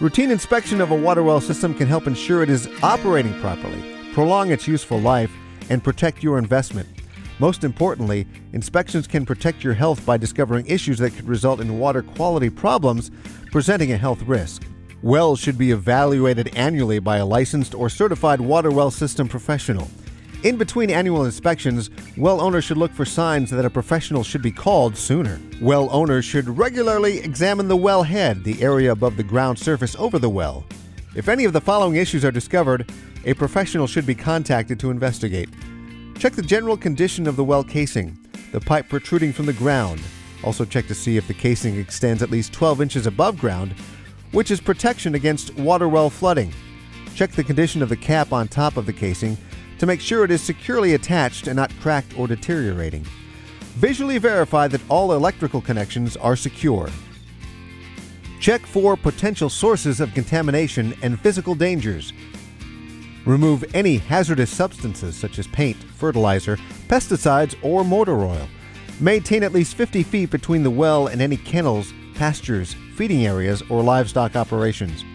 Routine inspection of a water well system can help ensure it is operating properly, prolong its useful life, and protect your investment. Most importantly, inspections can protect your health by discovering issues that could result in water quality problems, presenting a health risk. Wells should be evaluated annually by a licensed or certified water well system professional. In between annual inspections, well owners should look for signs that a professional should be called sooner. Well owners should regularly examine the well head, the area above the ground surface over the well. If any of the following issues are discovered, a professional should be contacted to investigate. Check the general condition of the well casing, the pipe protruding from the ground. Also check to see if the casing extends at least 12 inches above ground, which is protection against water well flooding. Check the condition of the cap on top of the casing to make sure it is securely attached and not cracked or deteriorating. Visually verify that all electrical connections are secure. Check for potential sources of contamination and physical dangers. Remove any hazardous substances such as paint, fertilizer, pesticides, or motor oil. Maintain at least 50 feet between the well and any kennels, pastures, feeding areas, or livestock operations.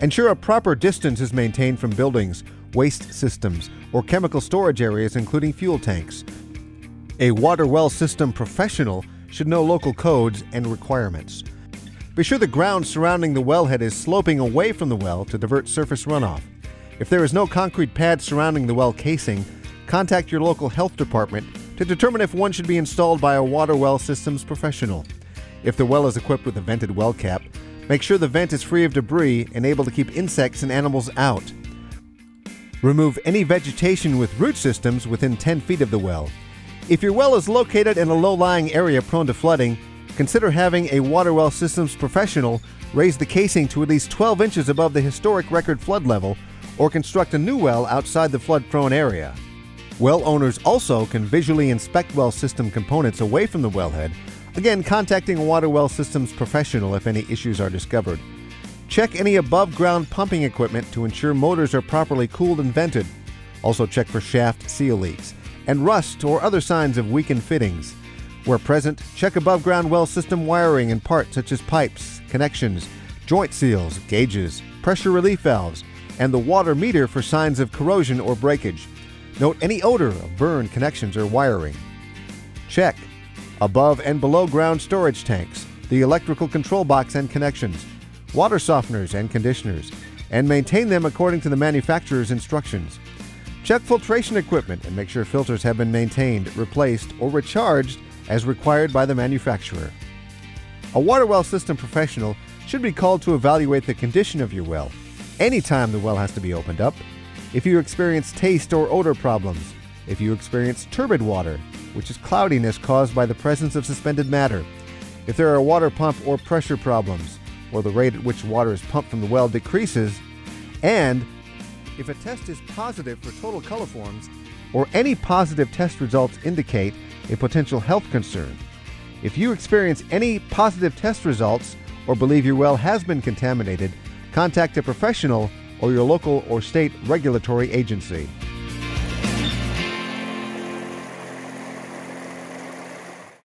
Ensure a proper distance is maintained from buildings, waste systems, or chemical storage areas, including fuel tanks. A water well system professional should know local codes and requirements. Be sure the ground surrounding the wellhead is sloping away from the well to divert surface runoff. If there is no concrete pad surrounding the well casing, contact your local health department to determine if one should be installed by a water well systems professional. If the well is equipped with a vented well cap, make sure the vent is free of debris and able to keep insects and animals out. Remove any vegetation with root systems within 10 feet of the well. If your well is located in a low-lying area prone to flooding, consider having a water well systems professional raise the casing to at least 12 inches above the historic record flood level, or construct a new well outside the flood-prone area. Well owners also can visually inspect well system components away from the wellhead, again contacting a water well systems professional if any issues are discovered. Check any above-ground pumping equipment to ensure motors are properly cooled and vented. Also check for shaft seal leaks and rust or other signs of weakened fittings. Where present, check above-ground well system wiring and parts such as pipes, connections, joint seals, gauges, pressure relief valves, and the water meter for signs of corrosion or breakage. Note any odor of burned connections or wiring. Check above and below-ground storage tanks, the electrical control box and connections, water softeners and conditioners, and maintain them according to the manufacturer's instructions. Check filtration equipment and make sure filters have been maintained, replaced, or recharged as required by the manufacturer. A water well system professional should be called to evaluate the condition of your well anytime the well has to be opened up. If you experience taste or odor problems, if you experience turbid water, which is cloudiness caused by the presence of suspended matter, if there are water pump or pressure problems, or the rate at which water is pumped from the well decreases, and if a test is positive for total coliforms, or any positive test results indicate a potential health concern. If you experience any positive test results or believe your well has been contaminated, contact a professional or your local or state regulatory agency.